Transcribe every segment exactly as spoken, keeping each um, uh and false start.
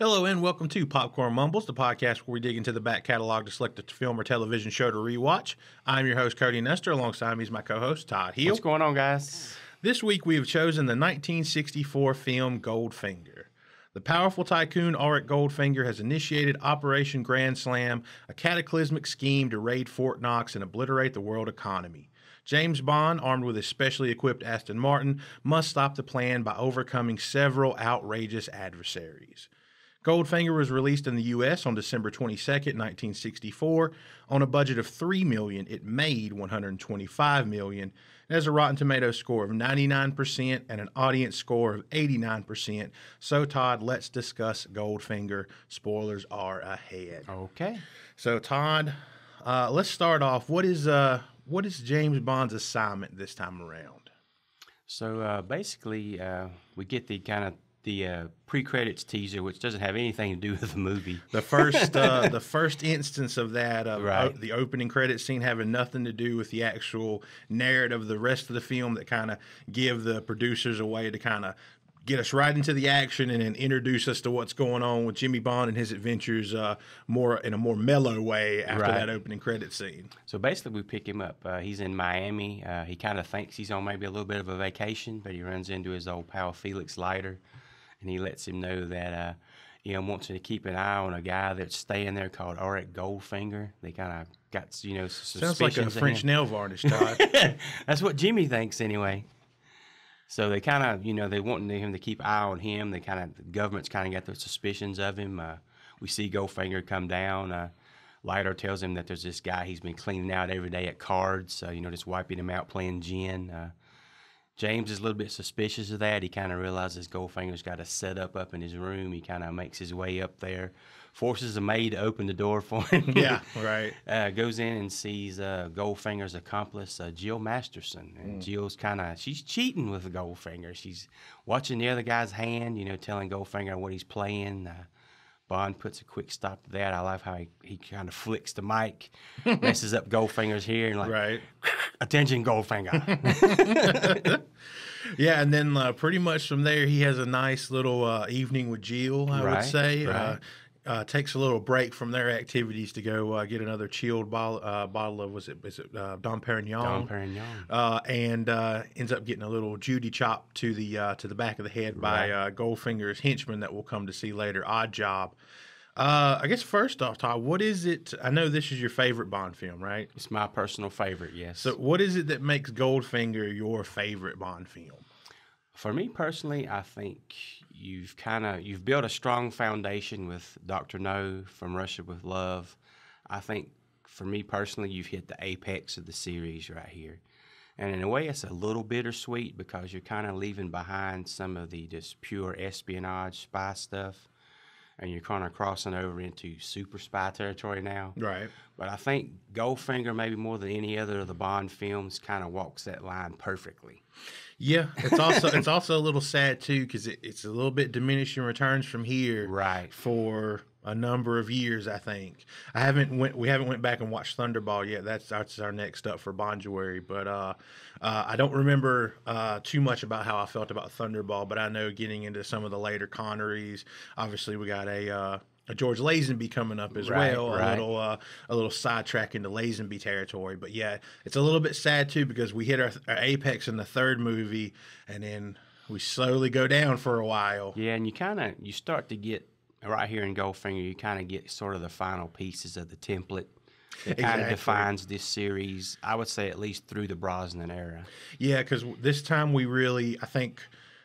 Hello and welcome to Popcorn Mumbles, the podcast where we dig into the back catalog to select a film or television show to rewatch. I'm your host, Cody Nestor. Alongside me is my co-host, Todd Heel. What's going on, guys? This week we have chosen the nineteen sixty-four film Goldfinger. The powerful tycoon Auric Goldfinger has initiated Operation Grand Slam, a cataclysmic scheme to raid Fort Knox and obliterate the world economy. James Bond, armed with his specially equipped Aston Martin, must stop the plan by overcoming several outrageous adversaries. Goldfinger was released in the U S on December twenty-second, nineteen sixty-four. On a budget of three million dollars, it made one hundred twenty-five million dollars. It has a Rotten Tomatoes score of ninety-nine percent and an audience score of eighty-nine percent. So, Todd, let's discuss Goldfinger. Spoilers are ahead. Okay. So, Todd, uh, let's start off. What is, uh, what is James Bond's assignment this time around? So, uh, basically, uh, we get the kind of the uh, pre-credits teaser, which doesn't have anything to do with the movie. The first, uh, the first instance of that, uh, right. o- the opening credits scene, having nothing to do with the actual narrative of the rest of the film, that kind of give the producers a way to kind of get us right into the action and then introduce us to what's going on with Jimmy Bond and his adventures, uh, more in a more mellow way after right. that opening credit scene. So basically, we pick him up. Uh, he's in Miami. Uh, he kind of thinks he's on maybe a little bit of a vacation, but he runs into his old pal Felix Leiter. And he lets him know that uh, you know, wants him to keep an eye on a guy that's staying there called Auric Goldfinger. They kind of got, you know, sounds like a French nail varnish, Todd. That's what Jimmy thinks anyway. So they kind of, you know, they want him to keep an eye on him. They kind of, the government's kind of got their suspicions of him. Uh, we see Goldfinger come down. Uh, Leiter tells him that there's this guy he's been cleaning out every day at cards. Uh, you know, just wiping him out playing gin. Uh, James is a little bit suspicious of that. He kind of realizes Goldfinger's got a setup up in his room. He kind of makes his way up there, forces a maid to open the door for him. Yeah, right. Uh, goes in and sees uh, Goldfinger's accomplice, uh, Jill Masterson. And mm. Jill's kind of, she's cheating with Goldfinger. She's watching the other guy's hand, you know, telling Goldfinger what he's playing. Uh, Bond puts a quick stop to that. I love how he, he kind of flicks the mic, messes up Goldfinger's hair, and like, right. Attention, Goldfinger. Yeah, and then uh, pretty much from there, he has a nice little uh, evening with Jill, I right, would say. Right. Uh, uh, takes a little break from their activities to go uh, get another chilled bo- uh, bottle of, was it, was it uh, Dom Perignon? Dom Perignon. Uh, and uh, ends up getting a little Judy chop to the uh, to the back of the head by right. uh, Goldfinger's henchman that we'll come to see later, Odd Job. Uh, I guess first off, Todd, what is it? I know this is your favorite Bond film, right? It's my personal favorite, yes. So what is it that makes Goldfinger your favorite Bond film? For me personally, I think you've kind of, you've built a strong foundation with Doctor No, From Russia with Love. I think for me personally, you've hit the apex of the series right here. And in a way, it's a little bittersweet because you're kind of leaving behind some of the just pure espionage spy stuff. And you're kind of crossing over into super spy territory now. Right. But I think Goldfinger, maybe more than any other of the Bond films, kind of walks that line perfectly. Yeah. It's also it's also a little sad, too, because it, it's a little bit diminishing returns from here. Right. For a number of years, I think. I haven't went. We haven't went back and watched Thunderball yet. That's, that's our next up for Bonduary. But uh, uh, I don't remember uh, too much about how I felt about Thunderball. But I know getting into some of the later Connerys. Obviously, we got a, uh, a George Lazenby coming up as right, well. Right. A little uh, a little sidetrack into Lazenby territory. But yeah, it's a little bit sad too because we hit our, our apex in the third movie, and then we slowly go down for a while. Yeah, and you kind of you start to get. Right here in Goldfinger, you kind of get sort of the final pieces of the template that kind of exactly. defines this series, I would say at least through the Brosnan era. Yeah, because this time we really, I think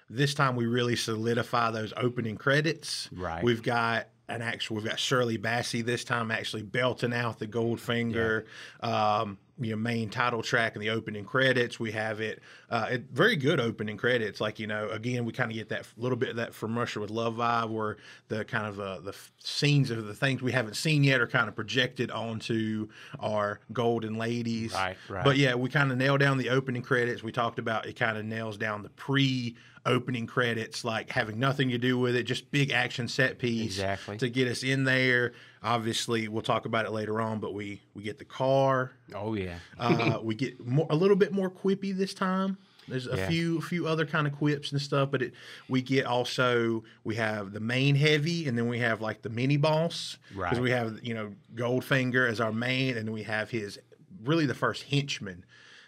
this time we really solidify those opening credits. Right. We've got an actual, we've got Shirley Bassey this time actually belting out the Goldfinger. Yeah. Um Your main title track and the opening credits, we have it. Uh, it very good opening credits. Like, you know, again, we kind of get that little bit of that From Russia with Love vibe, where the kind of uh, the f- scenes of the things we haven't seen yet are kind of projected onto our golden ladies. Right, right. But yeah, we kind of nail down the opening credits. We talked about it kind of nails down the pre opening credits, like having nothing to do with it, just big action set piece exactly. to get us in there. Obviously, we'll talk about it later on, but we, we get the car. Oh, yeah. uh, we get more, a little bit more quippy this time. There's a yeah. few few other kind of quips and stuff, but it, we get also, we have the main heavy, and then we have like the mini boss, right? Because we have, you know, Goldfinger as our main, and then we have his really the first henchman,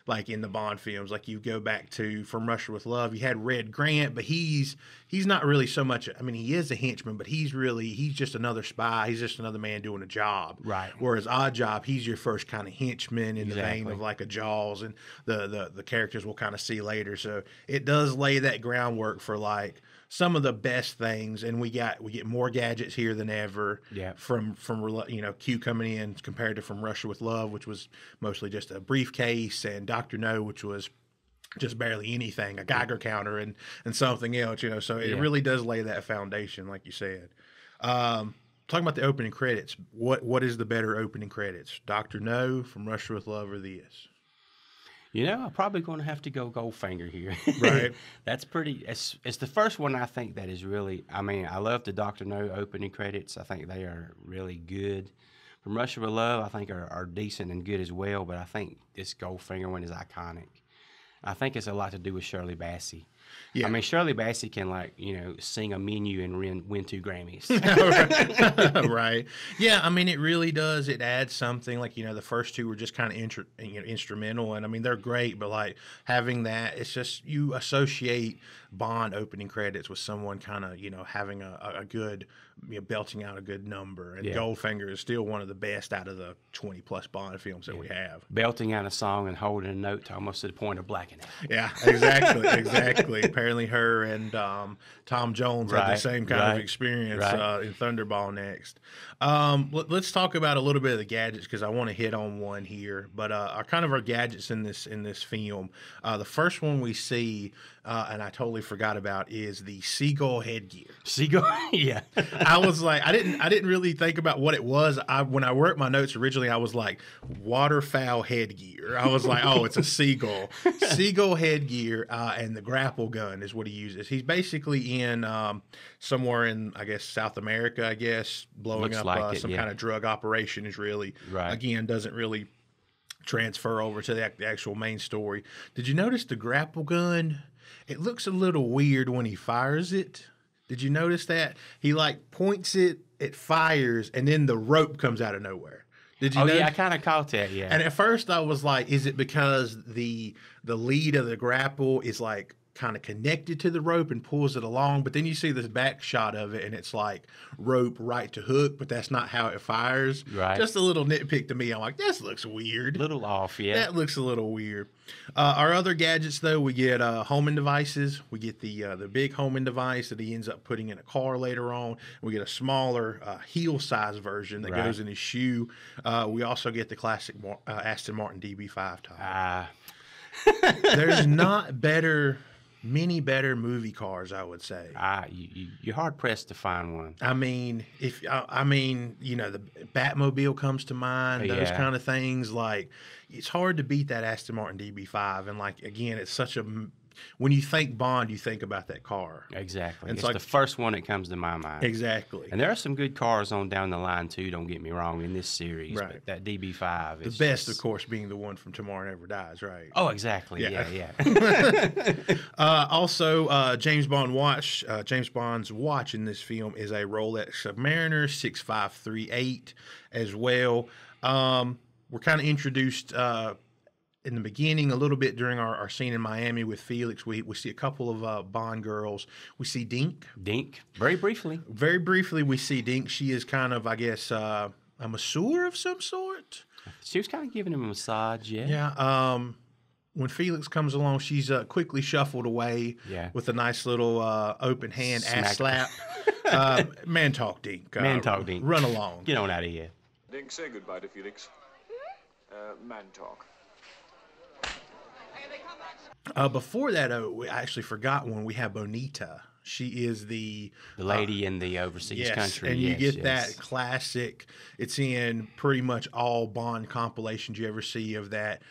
like in the Bond films. Like you go back to From Russia with Love, you had Red Grant, but he's he's not really so much. I mean, he is a henchman, but he's really he's just another spy. He's just another man doing a job, right? Whereas Odd Job, he's your first kind of henchman in exactly. the vein of like a Jaws, and the the the characters we'll kind of see later. So it does lay that groundwork for like some of the best things, and we got we get more gadgets here than ever. Yeah, from from you know Q coming in compared to From Russia with Love, which was mostly just a briefcase, and Doctor No, which was just barely anything, a Geiger counter and and something else, you know. So it yeah. really does lay that foundation, like you said. Um, talking about the opening credits, what what is the better opening credits, Doctor No, From Russia with Love, or this? You know, I'm probably going to have to go Goldfinger here. Right. That's pretty, it's, it's the first one I think that is really, I mean, I love the Doctor No opening credits. I think they are really good. From Russia with Love, I think are, are decent and good as well, but I think this Goldfinger one is iconic. I think it's a lot to do with Shirley Bassey. Yeah. I mean, Shirley Bassey can, like, you know, sing a menu and win, win two Grammys. Right. Right. Yeah, I mean, it really does. It adds something. Like, you know, the first two were just kind of intru- you know, instrumental, and, I mean, they're great, but, like, having that, it's just you associate Bond opening credits with someone kind of, you know, having a, a good, you know, belting out a good number. And yeah. Goldfinger is still one of the best out of the twenty-plus Bond films that yeah. we have. Belting out a song and holding a note to almost to the point of blacking it. Yeah, exactly, exactly. Apparently, her and um, Tom Jones right, had the same kind right, of experience right. uh, in Thunderball next. Um, let, let's talk about a little bit of the gadgets because I want to hit on one here. But uh, our kind of our gadgets in this in this film, uh, the first one we see, uh, and I totally forgot about, is the seagull headgear. Seagull, yeah. I was like, I didn't, I didn't really think about what it was. I when I worked my notes originally, I was like, waterfowl headgear. I was like, oh, it's a seagull, seagull headgear, uh, and the grapple gun is what he uses. He's basically in um, somewhere in, I guess, South America, I guess, blowing Looks up like uh, it, some yeah. kind of drug operation is really, right. again, doesn't really transfer over to the, the actual main story. Did you notice the grapple gun? It looks a little weird when he fires it. Did you notice that? He, like, points it, it fires, and then the rope comes out of nowhere. Did you oh, notice? Yeah, I kind of caught that, yeah. And at first I was like, is it because the the lead of the grapple is, like, kind of connected to the rope and pulls it along, but then you see this back shot of it and it's like rope right to hook, but that's not how it fires. Right. Just a little nitpick to me. I'm like, this looks weird. A little off, yeah. That looks a little weird. Uh, our other gadgets, though, we get uh, homing devices. We get the uh, the big homing device that he ends up putting in a car later on. We get a smaller uh, heel size version that right. goes in his shoe. Uh, we also get the classic uh, Aston Martin D B five tire. Uh. There's not better... many better movie cars, I would say. Ah, you, you, you're hard pressed to find one. I mean, if I, I mean, you know, the Batmobile comes to mind. Those yeah. kind of things. Like, it's hard to beat that Aston Martin D B five. And like again, it's such a when you think Bond, you think about that car. Exactly. It's, it's like, the first one that comes to my mind. Exactly. And there are some good cars on down the line, too, don't get me wrong, in this series. Right. But that D B five is... The best, just... of course, being the one from Tomorrow Never Dies, right? Oh, exactly. Yeah, yeah. yeah. uh, also, uh, James Bond watch, uh, James Bond's watch in this film is a Rolex Submariner six five three eight as well. Um, we're kind of introduced... Uh, in the beginning, a little bit during our, our scene in Miami with Felix, we, we see a couple of uh, Bond girls. We see Dink. Dink. Very briefly. Very briefly, we see Dink. She is kind of, I guess, uh, a masseur of some sort. She was kind of giving him a massage, yeah. Yeah. Um, when Felix comes along, she's uh, quickly shuffled away yeah. with a nice little uh, open hand Smack. ass slap. uh, man talk, Dink. Uh, man talk, Dink. Run along. Get on out of here. Dink, say goodbye to Felix. Uh, man talk. Uh, before that, oh, I actually forgot one. We have Bonita. She is the... The lady uh, in the overseas yes, country. And yes, you get yes. that classic. It's in pretty much all Bond compilations you ever see of that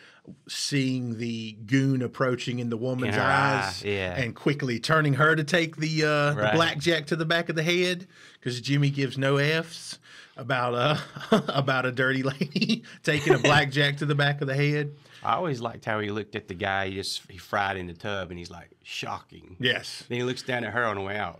seeing the goon approaching in the woman's yeah, eyes yeah. and quickly turning her to take the, uh, right. the blackjack to the back of the head because Jimmy gives no Fs about a, about a dirty lady taking a blackjack to the back of the head. I always liked how he looked at the guy. He just he fried in the tub, and he's like, shocking. Yes. Then he looks down at her on the way out.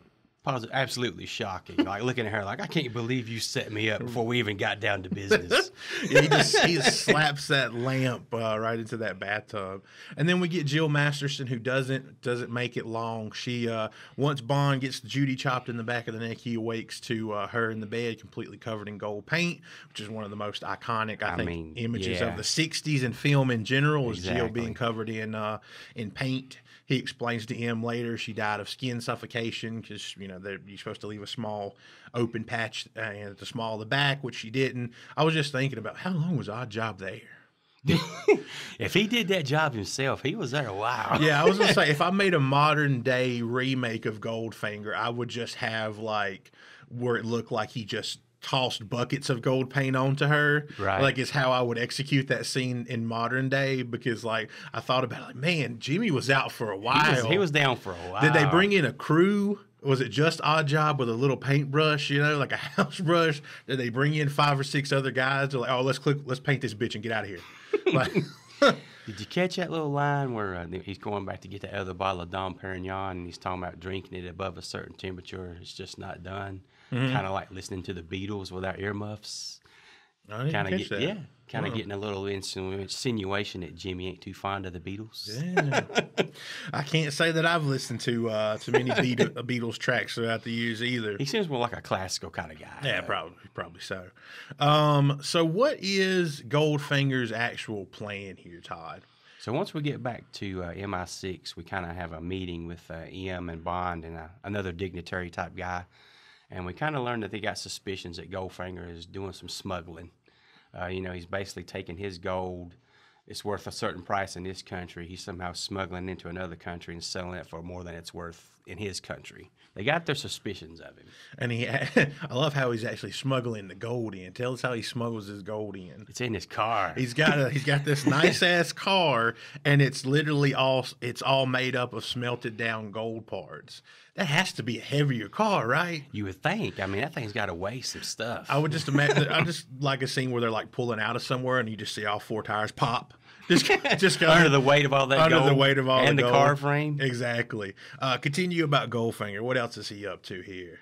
Absolutely shocking. Like, looking at her like, I can't believe you set me up before we even got down to business. Yeah, he, just, he just slaps that lamp uh, right into that bathtub. And then we get Jill Masterson, who doesn't doesn't make it long. She uh, once Bond gets Judy chopped in the back of the neck, he awakes to uh, her in the bed, completely covered in gold paint, which is one of the most iconic, I, I think, mean, images yeah. of the sixties and film in general, is exactly. Jill being covered in uh, in paint. He explains to him later she died of skin suffocation because, you know, you're supposed to leave a small open patch uh, at the small of the back, which she didn't. I was just thinking about how long was Odd Job there? If he did that job himself, he was there a while. Yeah, I was going to say, if I made a modern-day remake of Goldfinger, I would just have, like, where it looked like he just tossed buckets of gold paint onto her. Right. Like, is how I would execute that scene in modern day, because, like, I thought about it, like, man, Jimmy was out for a while. He was, he was down for a while. Did they bring in a crew? Was it just Odd Job with a little paintbrush, you know, like a house brush? Did they bring in five or six other guys? They're like, oh, let's click, let's paint this bitch and get out of here. Like, did you catch that little line where uh, he's going back to get that other bottle of Dom Perignon and he's talking about drinking it above a certain temperature? It's just not done. Mm-hmm. Kind of like listening to the Beatles without earmuffs. I didn't catch get, that. Yeah. Kind of oh. getting a little insinuation that Jimmy ain't too fond of the Beatles. Yeah. I can't say that I've listened to uh, to many Be Beatles tracks throughout the years either. He seems more like a classical kind of guy. Yeah, right? probably, probably so. Um, so what is Goldfinger's actual plan here, Todd? So once we get back to uh, M I six, we kind of have a meeting with uh, E M and Bond and uh, another dignitary type guy. And we kind of learned that they got suspicions that Goldfinger is doing some smuggling. Uh, you know, he's basically taking his gold. It's worth a certain price in this country. He's somehow smuggling into another country and selling it for more than it's worth in his country. They got their suspicions of him. And he, I love how he's actually smuggling the gold in. Tell us how he smuggles his gold in. It's in his car. He's got a, he's got this nice ass car, and it's literally all it's all made up of smelted down gold parts. That has to be a heavier car, right? You would think. I mean, that thing's got to weigh some stuff. I would just imagine. I just like a scene where they're like pulling out of somewhere, and you just see all four tires pop. Just, just go under the weight of all that under gold. the weight of all and the, the gold. Car frame. Exactly. Uh, continue about Goldfinger. What else is he up to here?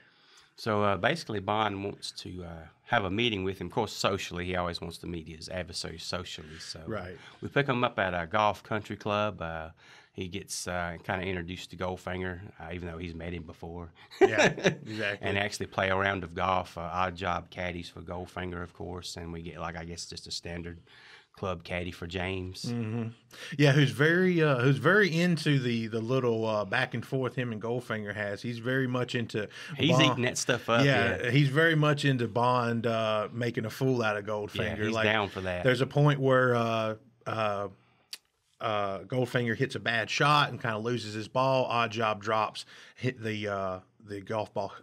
So uh, basically, Bond wants to uh, have a meeting with him. Of course, socially, he always wants to meet his adversary socially. So right. we pick him up at a golf country club. Uh, he gets uh, kind of introduced to Goldfinger, uh, even though he's met him before. Yeah, exactly. And actually play a round of golf. Uh, Odd Job caddies for Goldfinger, of course, and we get, like, I guess just a standard club caddy for James. Mm-hmm. Yeah, who's very uh, who's very into the the little uh, back and forth him and Goldfinger has. He's very much into he's Bond. eating that stuff up. Yeah, yeah, he's very much into Bond uh, making a fool out of Goldfinger. Yeah, he's like, down for that. There's a point where uh, uh, uh, Goldfinger hits a bad shot and kind of loses his ball. Odd Job drops hit the. Uh, the golf ball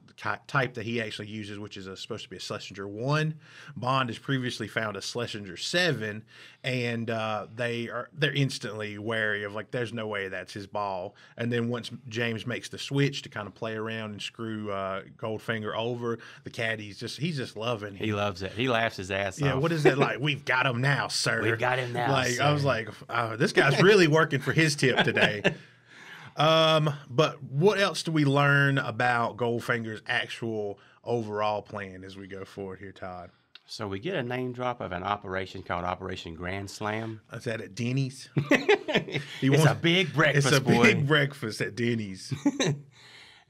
type that he actually uses, which is a, supposed to be a Schlesinger one. Bond has previously found a Schlesinger seven, and uh, they are, they're instantly wary of, like, there's no way that's his ball. And then once James makes the switch to kind of play around and screw uh, Goldfinger over, the caddy's just, he's just loving him. He loves it. He laughs his ass yeah, off. Yeah, what is that like? We've got him now, sir. We've got him now, Like, sir. I was like, oh, this guy's really working for his tip today. Um, but what else do we learn about Goldfinger's actual overall plan as we go forward here, Todd? So we get a name drop of an operation called Operation Grand Slam. Is that at Denny's? He wants, it's a big breakfast, It's a boy. big breakfast at Denny's.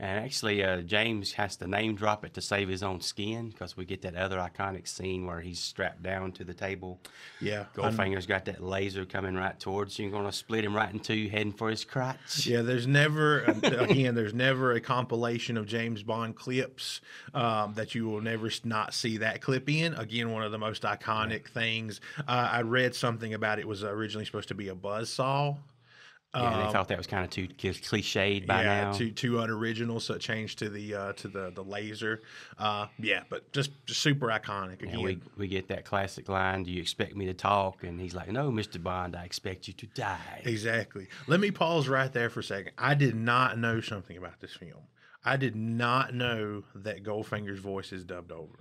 And actually, uh, James has to name drop it to save his own skin, because we get that other iconic scene where he's strapped down to the table. Yeah. Goldfinger's I'm, got that laser coming right towards you. You're going to split him right in two, heading for his crotch. Yeah, there's never, again, there's never a compilation of James Bond clips um, that you will never not see that clip in. Again, one of the most iconic right. things. Uh, I read something about it was originally supposed to be a buzzsaw. Yeah, um, they thought that was kind of too cliched by yeah, now. Yeah, too too unoriginal, so it changed to the uh, to the the laser. Uh, yeah, but just, just super iconic. Again, yeah, we we get that classic line: "Do you expect me to talk?" And he's like, "No, Mister Bond, I expect you to die." Exactly. Let me pause right there for a second. I did not know something about this film. I did not know that Goldfinger's voice is dubbed over.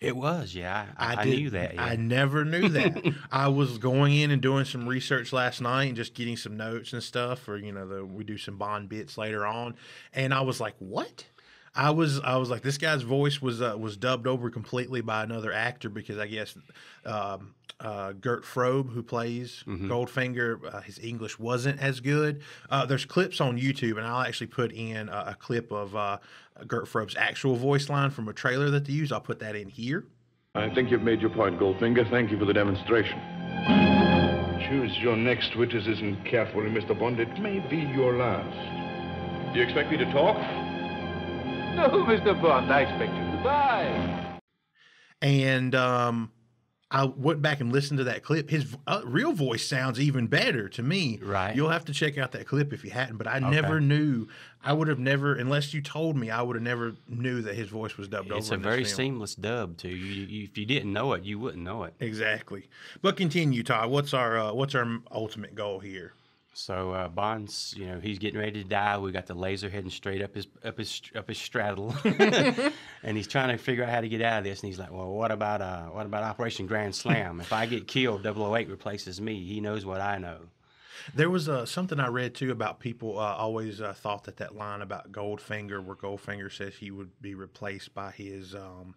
It was, yeah. I, I, I knew that. Yeah. I never knew that. I was going in and doing some research last night and just getting some notes and stuff, or, you know, the, we do some Bond bits later on. And I was like, what? I was I was like, this guy's voice was uh, was dubbed over completely by another actor because I guess um, uh, Gert Frobe, who plays mm-hmm. Goldfinger, uh, his English wasn't as good. Uh, there's clips on YouTube, and I'll actually put in a, a clip of uh, Gert Frobe's actual voice line from a trailer that they used. I'll put that in here. I think you've made your point, Goldfinger. Thank you for the demonstration. Choose your next witticism carefully, Mister Bond. It may be your last. Do you expect me to talk? No, Mister Bond, I expect you to die. And um, I went back and listened to that clip. His uh, real voice sounds even better to me. Right. You'll have to check out that clip if you hadn't, but I okay. never knew. I would have never, unless you told me, I would have never knew that his voice was dubbed it's over. It's a very film. seamless dub, too. You, you, if you didn't know it, you wouldn't know it. Exactly. But continue, Todd. What's our, uh, what's our ultimate goal here? So uh, Bond's, you know, he's getting ready to die. We got the laser heading straight up his up his up his straddle, and he's trying to figure out how to get out of this. And he's like, "Well, what about uh, what about Operation Grand Slam? If I get killed, double oh eight replaces me. He knows what I know." There was uh, something I read, too, about people uh, always uh, thought that that line about Goldfinger, where Goldfinger says he would be replaced by his. Um,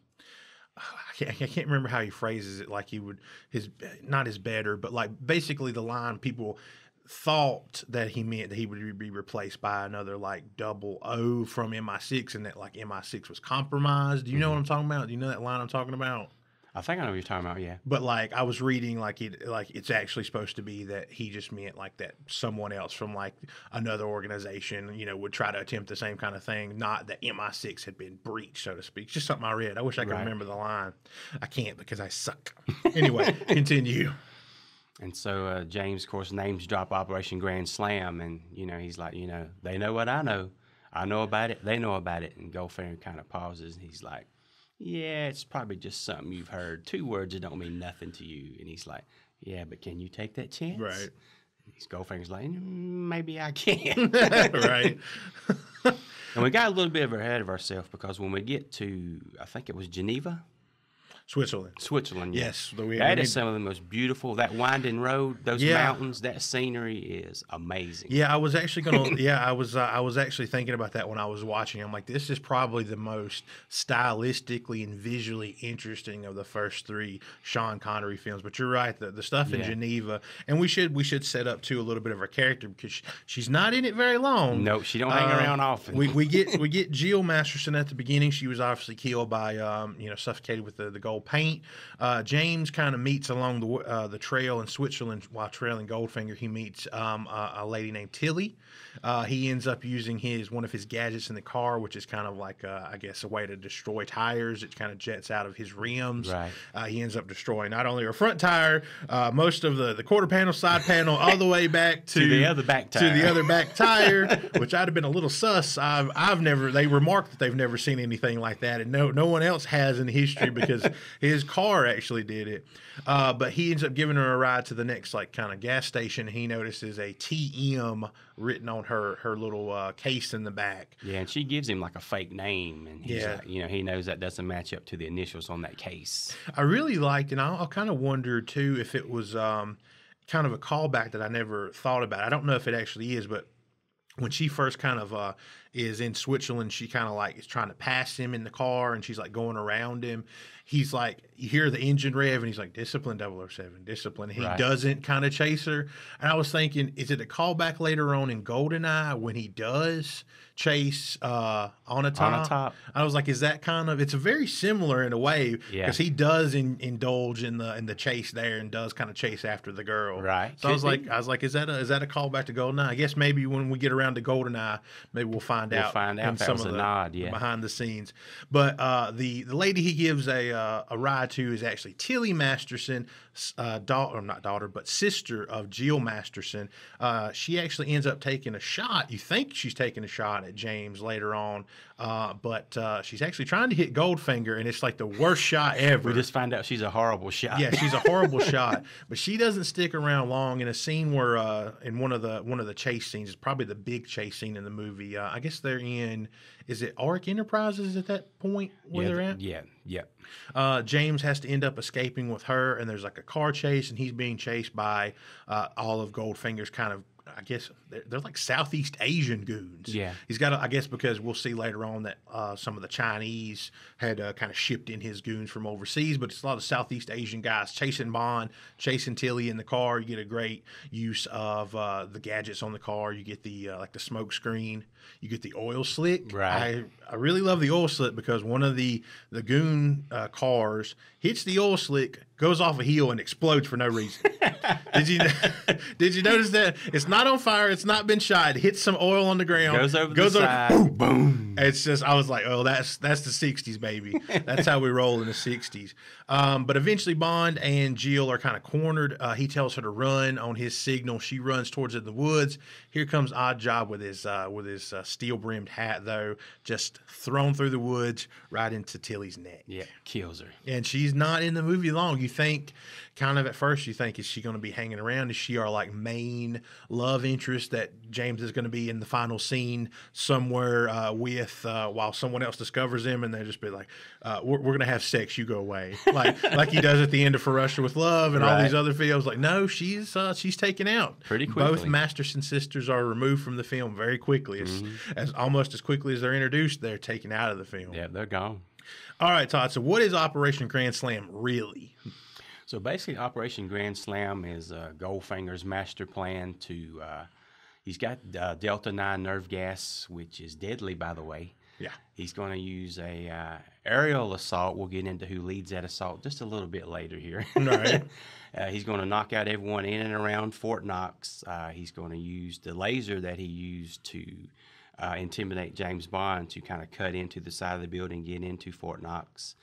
I can't, I can't remember how he phrases it. Like he would his not his better, but like basically the line people thought that he meant that he would be replaced by another like double O from M I six, and that like M I six was compromised. Do you mm-hmm. know what I'm talking about? Do you know that line I'm talking about? I think I know what you're talking about, yeah. But like I was reading like it like it's actually supposed to be that he just meant like that someone else from like another organization, you know, would try to attempt the same kind of thing, not that M I six had been breached, so to speak. Just something I read. I wish I could right. remember the line. I can't because I suck. Anyway, continue. And so uh, James, of course, names drop Operation Grand Slam, and, you know, he's like, you know, they know what I know. I know about it. They know about it. And Goldfinger kind of pauses, and he's like, yeah, it's probably just something you've heard. Two words that don't mean nothing to you. And he's like, yeah, but can you take that chance? Right. His Goldfinger's like, maybe I can. Right. And we got a little bit ahead of ourselves because when we get to, I think it was Geneva. Switzerland. Switzerland, yes. yes we, that we is some of the most beautiful. That winding road, those yeah. mountains, that scenery is amazing. Yeah, I was actually going to, yeah, I was uh, I was actually thinking about that when I was watching. I'm like, this is probably the most stylistically and visually interesting of the first three Sean Connery films. But you're right, the, the stuff in yeah. Geneva. And we should we should set up, too, a little bit of her character because she, she's not in it very long. No, she don't hang um, around often. we, we get we get Jill Masterson at the beginning. She was obviously killed by, um, you know, suffocated with the, the gold paint. Uh, James kind of meets along the uh, the trail in Switzerland while trailing Goldfinger. He meets um, a, a lady named Tilly. Uh, he ends up using his one of his gadgets in the car, which is kind of like uh, I guess a way to destroy tires. It kind of jets out of his rims. Right. Uh, he ends up destroying not only her front tire, uh, most of the, the quarter panel, side panel, all the way back to, to the other back tire. To the other back tire, which I'd have been a little sus. I've I've never. They remarked that they've never seen anything like that, and no no one else has in history because. His car actually did it. Uh, but he ends up giving her a ride to the next, like, kind of gas station. He notices a T M written on her her little uh, case in the back. Yeah, and she gives him, like, a fake name. And, he's yeah. like, you know, he knows that doesn't match up to the initials on that case. I really liked, and I, I kind of wondered, too, if it was um, kind of a callback that I never thought about. I don't know if it actually is, but when she first kind of uh, is in Switzerland, she kind of like is trying to pass him in the car, and she's like going around him. He's like, you hear the engine rev, and he's like, discipline double oh seven, discipline. He right. doesn't kind of chase her. And I was thinking, is it a callback later on in GoldenEye when he does chase uh, on a top? On a top. I was like, is that kind of, it's very similar in a way because yeah. he does in, indulge in the in the chase there and does kind of chase after the girl. Right. So Could I was be. like, I was like, is that a, is that a callback to GoldenEye? I guess maybe when we get around around to GoldenEye, maybe we'll find we'll out. Find out some of the nod, yeah. behind the scenes. But uh, the the lady he gives a uh, a ride to is actually Tilly Masterson, uh, daughter, not daughter, but sister of Jill Masterson. Uh, she actually ends up taking a shot. You think she's taking a shot at James later on, uh, but uh, she's actually trying to hit Goldfinger, and it's like the worst shot ever. We just find out she's a horrible shot. Yeah, she's a horrible shot, but she doesn't stick around long. In a scene where uh, in one of the one of the chase scenes, is probably the big chase scene in the movie. Uh, I guess they're in. Is it Auric Enterprises at that point where yeah, they're at? Yeah, yeah. Uh, James has to end up escaping with her, and there's like a car chase, and he's being chased by uh, all of Goldfinger's kind of, I guess, they're, they're like Southeast Asian goons. Yeah. He's got, a, I guess, because we'll see later on that uh, some of the Chinese had uh, kind of shipped in his goons from overseas, but it's a lot of Southeast Asian guys chasing Bond, chasing Tilly in the car. You get a great use of uh, the gadgets on the car. You get the, uh, like the smoke screen. You get the oil slick. Right. I, I really love the oil slick because one of the, the goon uh, cars hits the oil slick, goes off a hill, and explodes for no reason. Did you did you notice that? It's not on fire. It's not been shot. It hits some oil on the ground. Goes over goes the over, side. Boom, boom. It's just, I was like, oh, that's that's the sixties, baby. That's how we roll in the sixties. Um, but eventually Bond and Jill are kind of cornered. Uh, he tells her to run on his signal. She runs towards the woods. Here comes Odd Job with his uh, with his uh, steel-brimmed hat, though, just thrown through the woods right into Tilly's neck. Yeah, kills her. And she's not in the movie long. You think, kind of at first, you think, is she going to be hanging around? Is she our, like, main love interest that James is going to be in the final scene somewhere uh, with uh, while someone else discovers him, and they just be like, uh, we're, we're going to have sex, you go away. Like like he does at the end of From Russia with Love and right. all these other films. Like, no, she's uh, she's taken out. Pretty quickly. Both Masterson sisters are removed from the film very quickly. As, mm-hmm. as almost as quickly as they're introduced, they're taken out of the film. Yeah, they're gone. All right, Todd, so what is Operation Grand Slam really? So basically, Operation Grand Slam is uh, Goldfinger's master plan to, uh, he's got uh, Delta nine nerve gas, which is deadly, by the way. Yeah. He's going to use a uh, aerial assault. We'll get into who leads that assault just a little bit later here. All right. uh, he's going to knock out everyone in and around Fort Knox. Uh, he's going to use the laser that he used to uh, intimidate James Bond to kind of cut into the side of the building, get into Fort Knox.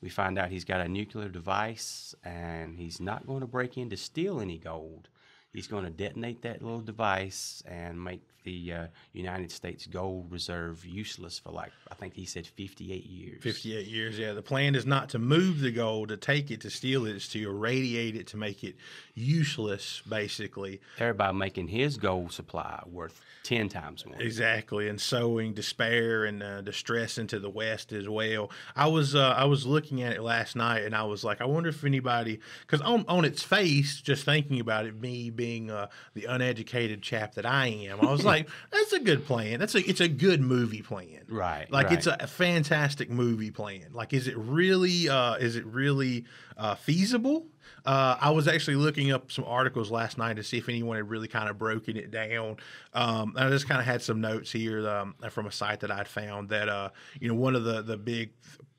We find out he's got a nuclear device, and he's not going to break in to steal any gold. He's going to detonate that little device and make the uh, United States gold reserve useless for, like, I think he said fifty-eight years. fifty-eight years, yeah. The plan is not to move the gold, to take it, to steal it. It's to irradiate it, to make it useless, basically. Thereby making his gold supply worth ten times more. Exactly, and sowing despair and uh, distress into the West as well. I was uh, I was looking at it last night, and I was like, I wonder if anybody, because on, on its face, just thinking about it, me being Being, uh, the uneducated chap that I am, I was like, "That's a good plan. That's a it's a good movie plan, right? Like right. it's a, a fantastic movie plan. Like, is it really uh, is it really uh, feasible?" Uh, I was actually looking up some articles last night to see if anyone had really kind of broken it down. Um, I just kind of had some notes here um, from a site that I'd found that uh, you know one of the the big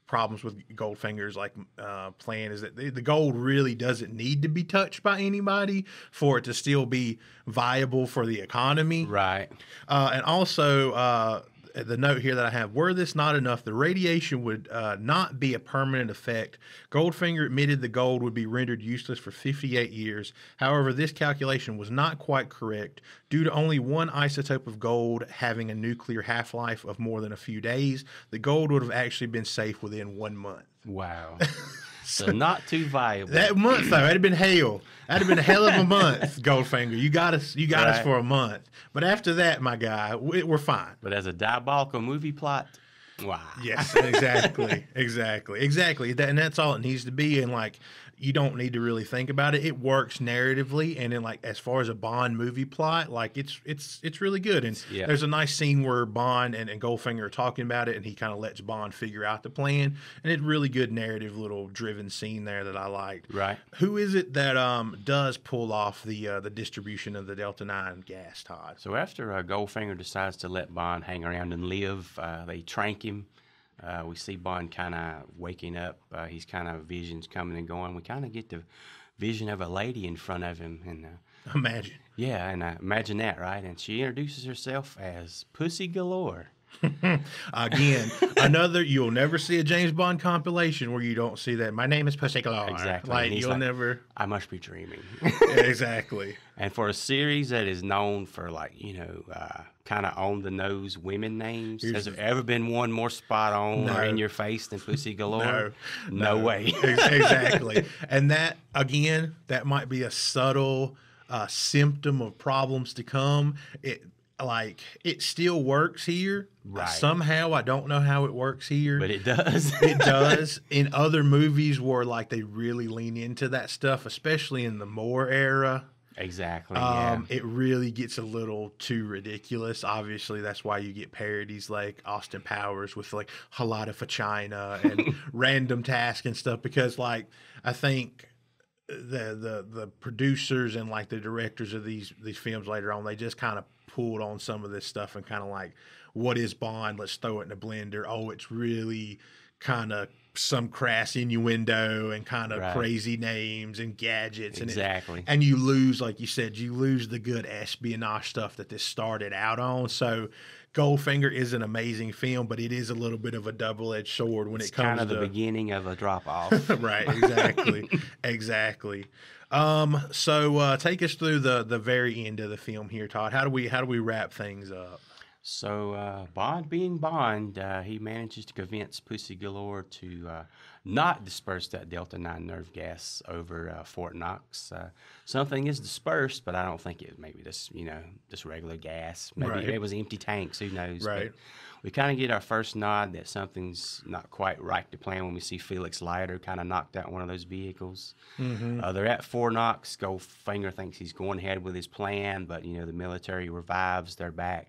problems with Goldfinger's like uh, plan is that the, the gold really doesn't need to be touched by anybody for it to still be viable for the economy. Right. Uh, and also uh, the note here that I have, were this not enough, the radiation would uh, not be a permanent effect. Goldfinger admitted the gold would be rendered useless for fifty-eight years. However, this calculation was not quite correct. Due to only one isotope of gold having a nuclear half-life of more than a few days, the gold would have actually been safe within one month. Wow. So not too viable. That month, though, it'd have been hell. That'd have been a hell of a month, Goldfinger. You got us You got right. us for a month. But after that, my guy, we're fine. But as a diabolical movie plot, wow. Yes, exactly. exactly. Exactly. That, and that's all it needs to be. And, like, you don't need to really think about it. It works narratively, and then like as far as a Bond movie plot, like it's it's it's really good. And yeah. there's a nice scene where Bond and, and Goldfinger are talking about it, and he kind of lets Bond figure out the plan. And it's really good narrative, little driven scene there that I liked. Right. Who is it that um does pull off the uh, the distribution of the Delta nine gas, Todd? So after uh, Goldfinger decides to let Bond hang around and live, uh, they trank him. Uh, we see Bond kind of waking up. Uh, he's kind of visions coming and going. We kind of get the vision of a lady in front of him. And uh, Imagine. Yeah, and uh, imagine that, right? And she introduces herself as Pussy Galore. Again, another, you'll never see a James Bond compilation where you don't see that. My name is Pussy Galore. Exactly. Like, you'll like, never. I must be dreaming. Exactly. And for a series that is known for, like, you know, uh, kind of on the nose women names, Here's has there ever been one more spot on no. or in your face than Pussy Galore? No, no, no way. Exactly. And that, again, that might be a subtle uh, symptom of problems to come. It. Like, it still works here. Right. Somehow, I don't know how it works here. But it does. It does. In other movies where, like, they really lean into that stuff, especially in the Moore era. Exactly, um, yeah. It really gets a little too ridiculous. Obviously, that's why you get parodies like Austin Powers with, like, Halata for China and Random Task and stuff. Because, like, I think... The, the the producers and like the directors of these these films later on, they just kind of pulled on some of this stuff and kind of like, what is Bond? Let's throw it in a blender. Oh, it's really kind of some crass innuendo and kind of right. crazy names and gadgets. Exactly. And, it, and you lose, like you said, you lose the good espionage stuff that this started out on. So Goldfinger is an amazing film, but it is a little bit of a double-edged sword when it's it comes kind of to the beginning of a drop-off. Right, exactly, exactly. Um, so uh, take us through the the very end of the film here, Todd. How do we how do we wrap things up? So uh, Bond, being Bond, uh, he manages to convince Pussy Galore to uh, not disperse that Delta nine nerve gas over uh, Fort Knox. Uh, something is dispersed, but I don't think it was maybe this, you know, just regular gas. Maybe right. it was empty tanks. Who knows? Right. But we kind of get our first nod that something's not quite right to plan when we see Felix Leiter kind of knocked out one of those vehicles. Mm-hmm. Uh, they're at Fort Knox. Goldfinger thinks he's going ahead with his plan, but, you know, the military revives their back.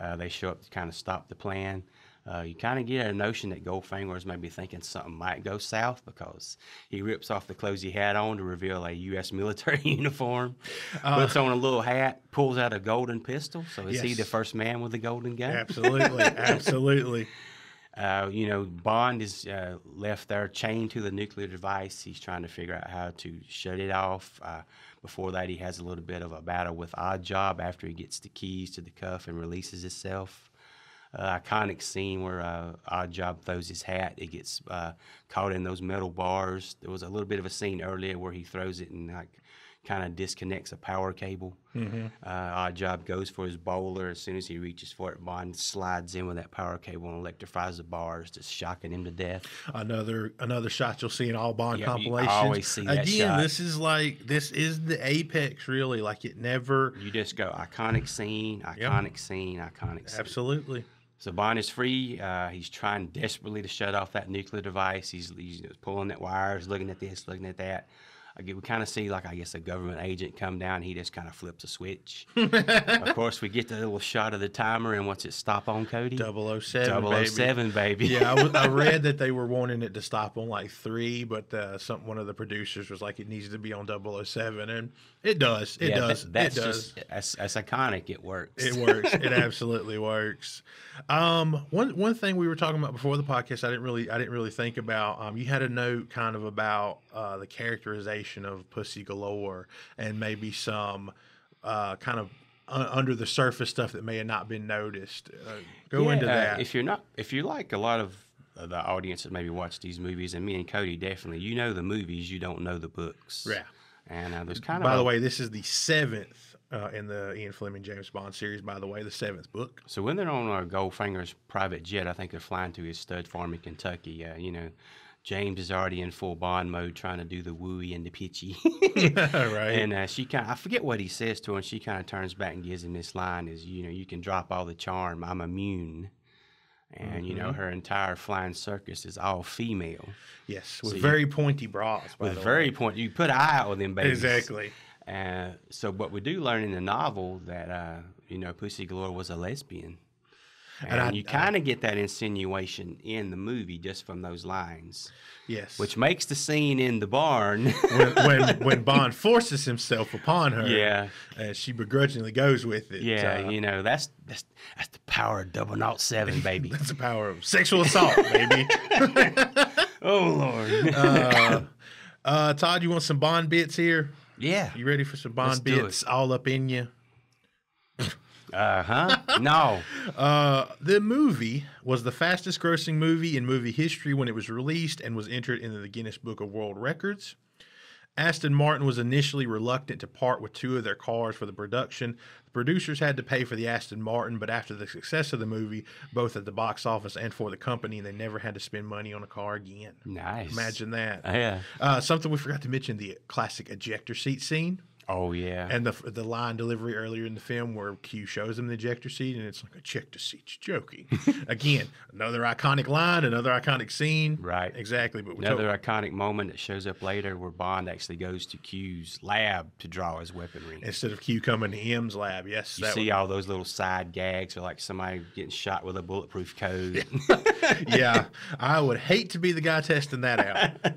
Uh, they show up to kind of stop the plan. Uh, you kind of get a notion that Goldfinger is maybe thinking something might go south because he rips off the clothes he had on to reveal a U S military uniform, uh, puts on a little hat, pulls out a golden pistol. So is yes. he the first man with a golden gun? Absolutely, absolutely. Uh, you know, Bond is uh, left there chained to the nuclear device. He's trying to figure out how to shut it off. Uh, Before that, he has a little bit of a battle with Odd Job after he gets the keys to the cuff and releases himself. Uh, iconic scene where uh, Odd Job throws his hat. It gets uh, caught in those metal bars. There was a little bit of a scene earlier where he throws it and like kind of disconnects a power cable. Mm-hmm. uh, Odd Job goes for his bowler. As soon as he reaches for it, Bond slides in with that power cable and electrifies the bars, just shocking him to death. Another another shot you'll see in all Bond yeah, compilations. You always see that again. Shot. This is like this is the apex, really. Like it never. You just go iconic scene, iconic yep. scene, iconic scene. Absolutely. So Bond is free. Uh, he's trying desperately to shut off that nuclear device. He's, he's pulling at wires, looking at this, looking at that. We kind of see, like, I guess a government agent come down. He just kind of flips a switch. Of course, we get the little shot of the timer, and what's it stop on, Cody? double oh seven, double oh seven, baby. baby. Yeah, I, w I read that they were wanting it to stop on, like, three, but uh, some, one of the producers was like, it needs to be on double oh seven, and it does. It yeah, does. That, that's it does. Just, that's, that's iconic. It works. It works. It absolutely works. Um, one one thing we were talking about before the podcast, I didn't really, I didn't really think about. Um, you had a note kind of about uh, the characterization of Pussy Galore and maybe some uh, kind of under the surface stuff that may have not been noticed. Uh, go yeah, into that. Uh, if you're not, if you like a lot of the audience that maybe watch these movies, and me and Cody definitely, you know the movies, you don't know the books. Yeah. And uh, there's kind of. By the way, this is the seventh uh, in the Ian Fleming James Bond series. By the way, the seventh book. So when they're on uh, Goldfinger's private jet, I think they're flying to his stud farm in Kentucky. Uh, you know. James is already in full Bond mode, trying to do the wooey and the pitchy. Right. And uh, she kind—I forget what he says to her. And she kind of turns back and gives him this line: "Is you know you can drop all the charm. I'm immune." And mm-hmm. you know her entire flying circus is all female. Yes, with so very you, pointy bras. By with the very way. pointy, you put an eye on them babies. Exactly. Uh, so, but we do learn in the novel that uh, you know Pussy Galore was a lesbian. And, and I, you kind of get that insinuation in the movie just from those lines. Yes. Which makes the scene in the barn. when, when, when Bond forces himself upon her. Yeah. Uh, she begrudgingly goes with it. Yeah, uh, you know, that's, that's that's the power of double oh seven, baby. That's the power of sexual assault, baby. Oh, Lord. uh, uh, Todd, you want some Bond bits here? Yeah. You ready for some Bond Let's bits all up in you? Uh-huh. No. uh, the movie was the fastest grossing movie in movie history when it was released and was entered into the Guinness Book of World Records. Aston Martin was initially reluctant to part with two of their cars for the production. The producers had to pay for the Aston Martin, but after the success of the movie, both at the box office and for the company, they never had to spend money on a car again. Nice. Imagine that. Oh, yeah. Uh, something we forgot to mention, the classic ejector seat scene. Oh, yeah. And the the line delivery earlier in the film where Q shows him the ejector seat, and it's like, ejector seat's joking. Again, another iconic line, another iconic scene. Right. Exactly. But another iconic moment that shows up later where Bond actually goes to Q's lab to draw his weaponry. Instead of Q coming to M's lab, yes. You that see would... all those little side gags or like somebody getting shot with a bulletproof code. Yeah. Yeah. I would hate to be the guy testing that out.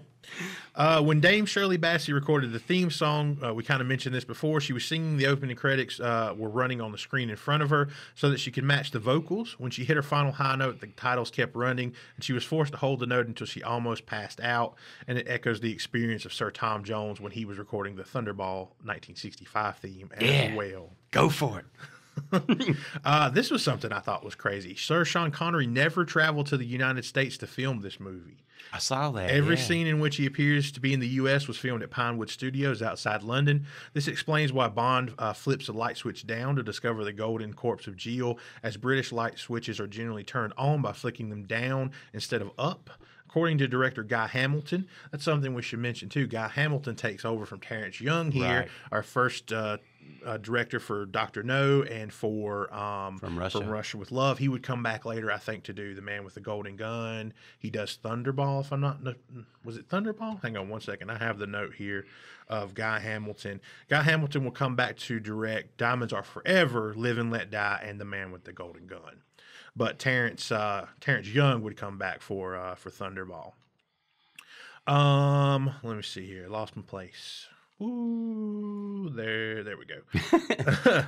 Uh, when Dame Shirley Bassey recorded the theme song, uh, we kind of mentioned this before, she was singing the opening credits uh, were running on the screen in front of her so that she could match the vocals. When she hit her final high note, the titles kept running, and she was forced to hold the note until she almost passed out, and it echoes the experience of Sir Tom Jones when he was recording the Thunderball nineteen sixty-five theme as yeah, well. Go for it. uh, this was something I thought was crazy. Sir Sean Connery never traveled to the United States to film this movie. I saw that. Every yeah. scene in which he appears to be in the U S was filmed at Pinewood Studios outside London. This explains why Bond uh, flips a light switch down to discover the golden corpse of Jill, as British light switches are generally turned on by flicking them down instead of up. According to director Guy Hamilton, that's something we should mention too. Guy Hamilton takes over from Terrence Young here, right. our first uh, uh, director for Doctor No and for um, From Russia. From Russia with Love. He would come back later, I think, to do The Man with the Golden Gun. He does Thunderball, if I'm not, was it Thunderball? Hang on one second. I have the note here of Guy Hamilton. Guy Hamilton will come back to direct Diamonds Are Forever, Live and Let Die, and The Man with the Golden Gun. But Terrence uh, Terrence Young would come back for uh, for Thunderball. Um, let me see here. Lost my place. Ooh, there, there we go.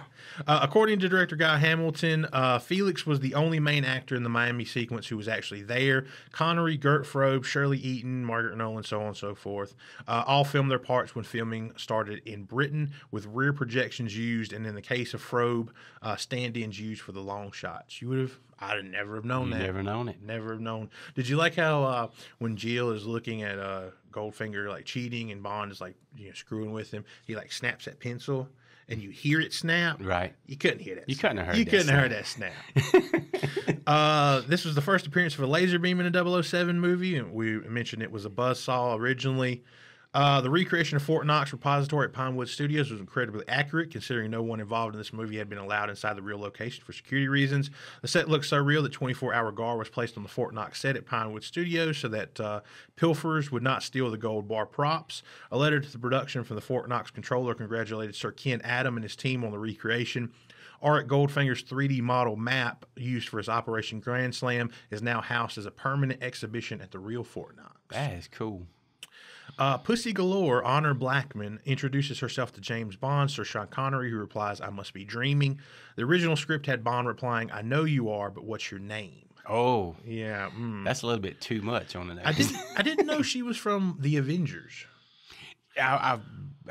uh, according to director Guy Hamilton, uh, Felix was the only main actor in the Miami sequence who was actually there. Connery, Gert Frobe, Shirley Eaton, Margaret Nolan, so on and so forth, uh, all filmed their parts when filming started in Britain, with rear projections used, and in the case of Frobe, uh, stand-ins used for the long shots. You would have... I'd never have known You'd that. Never known it. Never have known. Did you like how uh, when Jill is looking at uh, Goldfinger like cheating and Bond is like you know screwing with him, he like snaps that pencil and you hear it snap. Right. You couldn't hear that. You snap. couldn't have heard. You that couldn't snap. have heard that snap. uh, this was the first appearance of a laser beam in a double oh seven movie, and we mentioned it was a buzzsaw originally. Uh, the recreation of Fort Knox repository at Pinewood Studios was incredibly accurate, considering no one involved in this movie had been allowed inside the real location for security reasons. The set looked so real that twenty-four hour guard was placed on the Fort Knox set at Pinewood Studios so that uh, pilferers would not steal the gold bar props. A letter to the production from the Fort Knox controller congratulated Sir Ken Adam and his team on the recreation. Auric Goldfinger's three D model map used for his Operation Grand Slam is now housed as a permanent exhibition at the real Fort Knox. That is cool. Uh, Pussy Galore, Honor Blackman, introduces herself to James Bond, Sir Sean Connery, who replies, "I must be dreaming." The original script had Bond replying, "I know you are, but what's your name?" Oh. Yeah. Mm. That's a little bit too much on the name. I didn't, I didn't know she was from The Avengers. I, I've,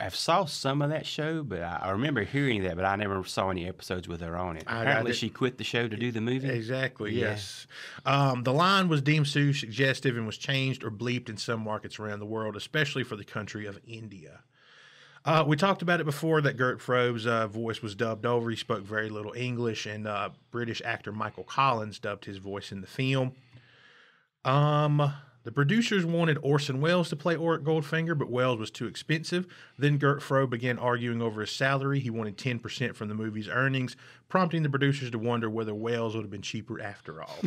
I've saw some of that show, but I, I remember hearing that, but I never saw any episodes with her on it. Apparently, I, I she quit the show to do the movie. Exactly, yeah. yes. Um, the line was deemed too suggestive and was changed or bleeped in some markets around the world, especially for the country of India. Uh, we talked about it before that Gert Frobe's uh, voice was dubbed over. He spoke very little English, and uh, British actor Michael Collins dubbed his voice in the film. Um... The producers wanted Orson Welles to play Auric Goldfinger, but Welles was too expensive. Then Gert Frobe began arguing over his salary. He wanted ten percent from the movie's earnings, prompting the producers to wonder whether Welles would have been cheaper after all.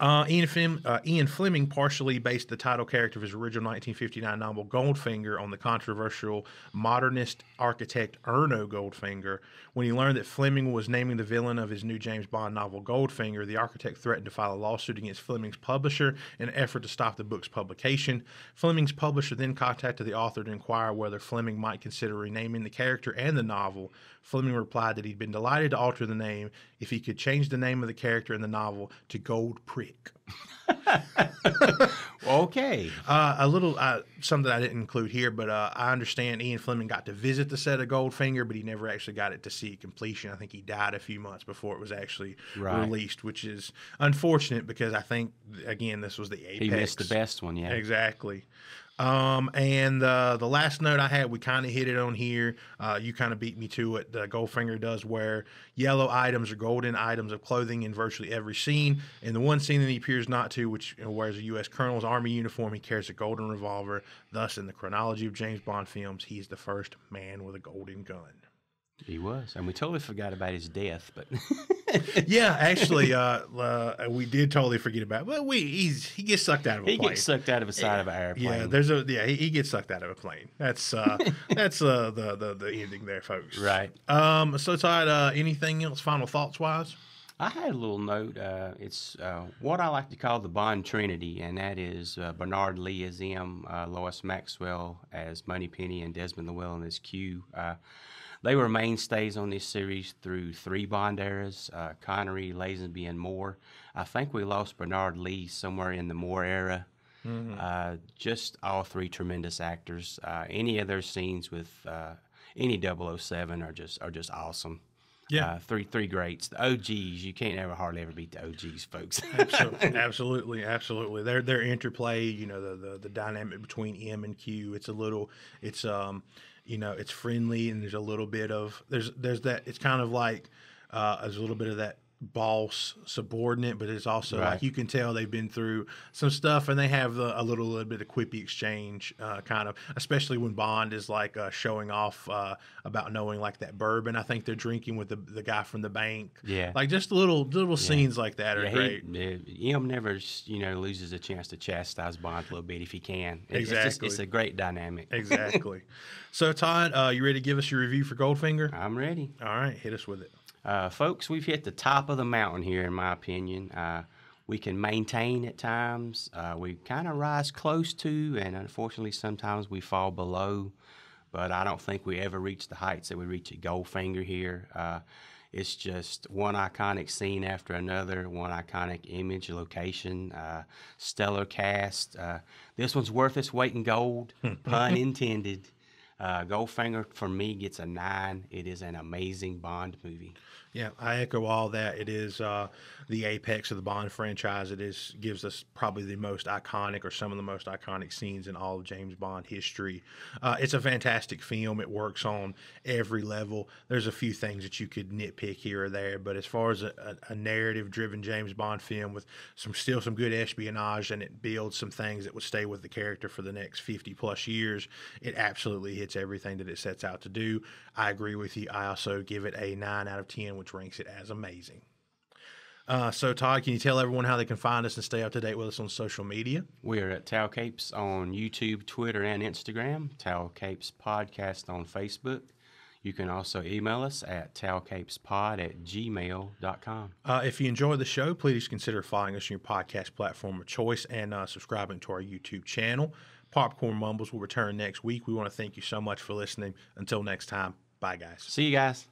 Uh, Ian, Fem- uh, Ian Fleming partially based the title character of his original nineteen fifty-nine novel Goldfinger on the controversial modernist architect Erno Goldfinger. When he learned that Fleming was naming the villain of his new James Bond novel Goldfinger, the architect threatened to file a lawsuit against Fleming's publisher in an effort to stop the book's publication. Fleming's publisher then contacted the author to inquire whether Fleming might consider renaming the character and the novel. Fleming replied that he'd been delighted to alter the name if he could change the name of the character in the novel to Gold Prick. Okay. Uh, a little uh, something I didn't include here, but uh, I understand Ian Fleming got to visit the set of Goldfinger, but he never actually got it to see completion. I think he died a few months before it was actually right. released, which is unfortunate because I think, again, this was the apex. He missed the best one, yeah. Exactly. Um, and uh, the last note I had, we kind of hit it on here. Uh, you kind of beat me to it. The Goldfinger does wear yellow items or golden items of clothing in virtually every scene. In the one scene that he appears not to, which you know, wears a U S colonel's army uniform, he carries a golden revolver. Thus, in the chronology of James Bond films, he's the first man with a golden gun. He was, and we totally forgot about his death. But yeah, actually, uh, uh, we did totally forget about it. But we he's, he gets sucked out of a he plane. He gets sucked out of a side yeah. of an airplane. Yeah, there's a yeah he, he gets sucked out of a plane. That's uh, that's uh, the, the the ending there, folks. Right. Um. So Todd, uh, anything else? Final thoughts wise? I had a little note. Uh, it's uh, what I like to call the Bond Trinity, and that is uh, Bernard Lee as M, uh, Lois Maxwell as Moneypenny, and Desmond Llewellyn as Q. Uh, They were mainstays on this series through three Bond eras, uh, Connery, Lazenby, and Moore. I think we lost Bernard Lee somewhere in the Moore era. Mm-hmm. Uh, just all three tremendous actors. Uh, any of their scenes with uh, any double oh seven are just are just awesome. Yeah, uh, three three greats. The O Gs, you can't ever hardly ever beat the O Gs, folks. absolutely, absolutely, absolutely. Their their interplay, you know, the, the the dynamic between M and Q. It's a little, it's um. You know, it's friendly, and there's a little bit of there's there's that. It's kind of like uh, there's a little bit of that boss subordinate, but it's also right. like you can tell they've been through some stuff, and they have a, a little, little bit of quippy exchange, uh, kind of, especially when Bond is like uh, showing off uh, about knowing like that bourbon I think they're drinking with the the guy from the bank. Yeah, like just little little yeah. scenes like that are yeah, great. He, uh, M never you know loses a chance to chastise Bond a little bit if he can. It, exactly, it's, just, it's a great dynamic. Exactly. So Todd, uh, you ready to give us your review for Goldfinger? I'm ready. All right, hit us with it. Uh, folks, we've hit the top of the mountain here, in my opinion. Uh, we can maintain at times. Uh, we kind of rise close to, and unfortunately sometimes we fall below. But I don't think we ever reach the heights that we reach at Goldfinger here. Uh, it's just one iconic scene after another, one iconic image, location, uh, stellar cast. Uh, this one's worth its weight in gold, pun intended. Uh, Goldfinger, for me, gets a nine. It is an amazing Bond movie. Yeah, I echo all that. It is uh, the apex of the Bond franchise. It is gives us probably the most iconic or some of the most iconic scenes in all of James Bond history. Uh, it's a fantastic film. It works on every level. There's a few things that you could nitpick here or there, but as far as a, a, a narrative-driven James Bond film with some still some good espionage, and it builds some things that would stay with the character for the next fifty-plus years, it absolutely hits. It's everything that it sets out to do. I agree with you. I also give it a nine out of ten, which ranks it as amazing. Uh, so, Todd, can you tell everyone how they can find us and stay up to date with us on social media? We're at Towel Capes on YouTube, Twitter, and Instagram. Towel Capes Podcast on Facebook. You can also email us at towelcapespod at gmail dot com. Uh, if you enjoy the show, please consider following us on your podcast platform of choice and uh, subscribing to our YouTube channel. Popcorn Mumbles will return next week. We want to thank you so much for listening. Until next time, bye guys. See you guys.